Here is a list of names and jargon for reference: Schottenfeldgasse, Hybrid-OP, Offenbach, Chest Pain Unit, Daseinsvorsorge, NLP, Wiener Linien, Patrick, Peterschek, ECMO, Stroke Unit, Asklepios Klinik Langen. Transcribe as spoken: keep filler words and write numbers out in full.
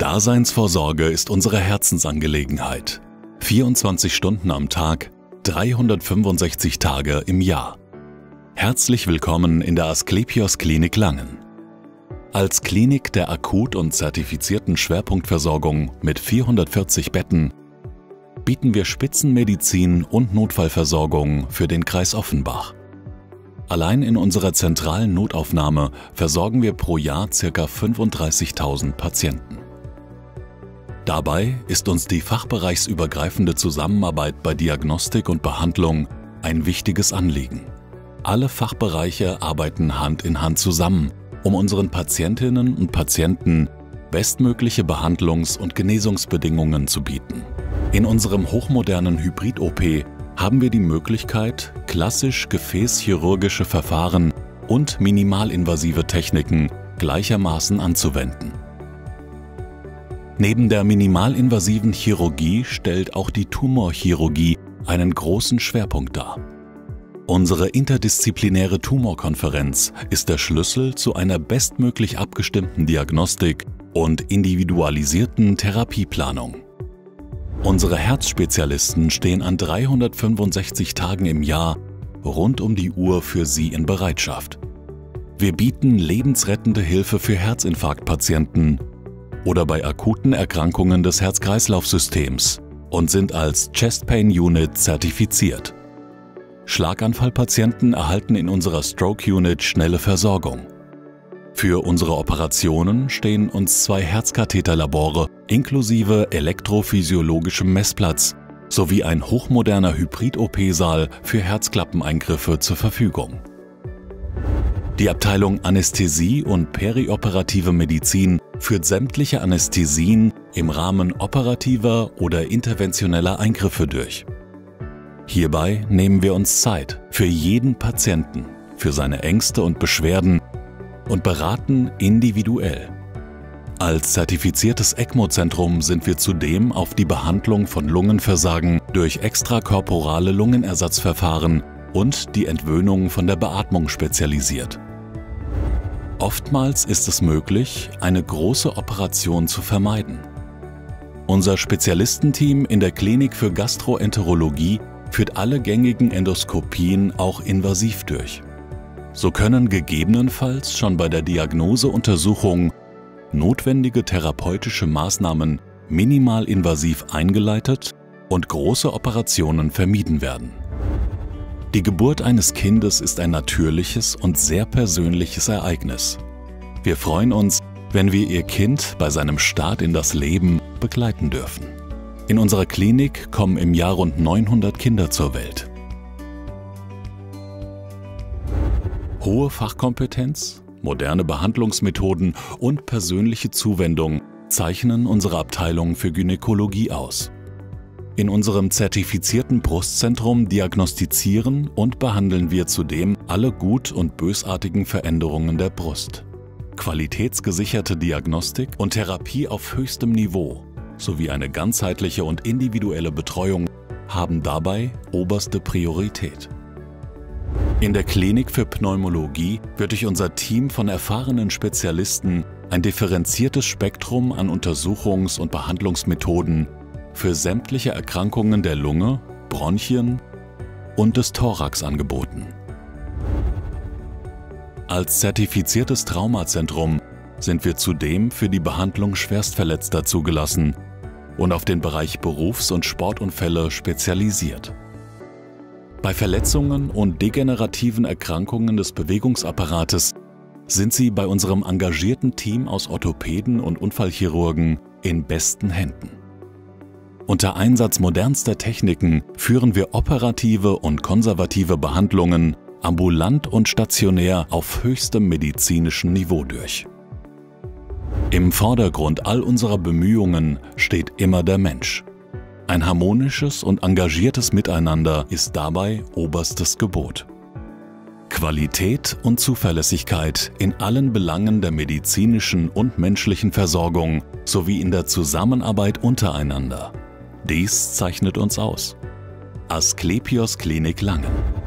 Daseinsvorsorge ist unsere Herzensangelegenheit. vierundzwanzig Stunden am Tag, dreihundertfünfundsechzig Tage im Jahr. Herzlich willkommen in der Asklepios Klinik Langen. Als Klinik der akut und zertifizierten Schwerpunktversorgung mit vierhundertvierzig Betten bieten wir Spitzenmedizin und Notfallversorgung für den Kreis Offenbach. Allein in unserer zentralen Notaufnahme versorgen wir pro Jahr ca. fünfunddreißigtausend Patienten. Dabei ist uns die fachbereichsübergreifende Zusammenarbeit bei Diagnostik und Behandlung ein wichtiges Anliegen. Alle Fachbereiche arbeiten Hand in Hand zusammen, um unseren Patientinnen und Patienten bestmögliche Behandlungs- und Genesungsbedingungen zu bieten. In unserem hochmodernen Hybrid-O P haben wir die Möglichkeit, klassisch gefäßchirurgische Verfahren und minimalinvasive Techniken gleichermaßen anzuwenden. Neben der minimalinvasiven Chirurgie stellt auch die Tumorchirurgie einen großen Schwerpunkt dar. Unsere interdisziplinäre Tumorkonferenz ist der Schlüssel zu einer bestmöglich abgestimmten Diagnostik und individualisierten Therapieplanung. Unsere Herzspezialisten stehen an dreihundertfünfundsechzig Tagen im Jahr rund um die Uhr für Sie in Bereitschaft. Wir bieten lebensrettende Hilfe für Herzinfarktpatienten oder bei akuten Erkrankungen des Herz-Kreislauf-Systems und sind als Chest Pain Unit zertifiziert. Schlaganfallpatienten erhalten in unserer Stroke Unit schnelle Versorgung. Für unsere Operationen stehen uns zwei Herzkatheterlabore inklusive elektrophysiologischem Messplatz sowie ein hochmoderner Hybrid-O P-Saal für Herzklappeneingriffe zur Verfügung. Die Abteilung Anästhesie und perioperative Medizin führt sämtliche Anästhesien im Rahmen operativer oder interventioneller Eingriffe durch. Hierbei nehmen wir uns Zeit für jeden Patienten, für seine Ängste und Beschwerden und beraten individuell. Als zertifiziertes ECMO-Zentrum sind wir zudem auf die Behandlung von Lungenversagen durch extrakorporale Lungenersatzverfahren und die Entwöhnung von der Beatmung spezialisiert. Oftmals ist es möglich, eine große Operation zu vermeiden. Unser Spezialistenteam in der Klinik für Gastroenterologie führt alle gängigen Endoskopien auch invasiv durch. So können gegebenenfalls schon bei der Diagnoseuntersuchung notwendige therapeutische Maßnahmen minimalinvasiv eingeleitet und große Operationen vermieden werden. Die Geburt eines Kindes ist ein natürliches und sehr persönliches Ereignis. Wir freuen uns, wenn wir Ihr Kind bei seinem Start in das Leben begleiten dürfen. In unserer Klinik kommen im Jahr rund neunhundert Kinder zur Welt. Hohe Fachkompetenz, moderne Behandlungsmethoden und persönliche Zuwendung zeichnen unsere Abteilung für Gynäkologie aus. In unserem zertifizierten Brustzentrum diagnostizieren und behandeln wir zudem alle gut- und bösartigen Veränderungen der Brust. Qualitätsgesicherte Diagnostik und Therapie auf höchstem Niveau sowie eine ganzheitliche und individuelle Betreuung haben dabei oberste Priorität. In der Klinik für Pneumologie wird durch unser Team von erfahrenen Spezialisten ein differenziertes Spektrum an Untersuchungs- und Behandlungsmethoden für sämtliche Erkrankungen der Lunge, Bronchien und des Thorax angeboten. Als zertifiziertes Traumazentrum sind wir zudem für die Behandlung Schwerstverletzter zugelassen und auf den Bereich Berufs- und Sportunfälle spezialisiert. Bei Verletzungen und degenerativen Erkrankungen des Bewegungsapparates sind Sie bei unserem engagierten Team aus Orthopäden und Unfallchirurgen in besten Händen. Unter Einsatz modernster Techniken führen wir operative und konservative Behandlungen ambulant und stationär auf höchstem medizinischen Niveau durch. Im Vordergrund all unserer Bemühungen steht immer der Mensch. Ein harmonisches und engagiertes Miteinander ist dabei oberstes Gebot. Qualität und Zuverlässigkeit in allen Belangen der medizinischen und menschlichen Versorgung sowie in der Zusammenarbeit untereinander. Dies zeichnet uns aus. Asklepios Klinik Langen.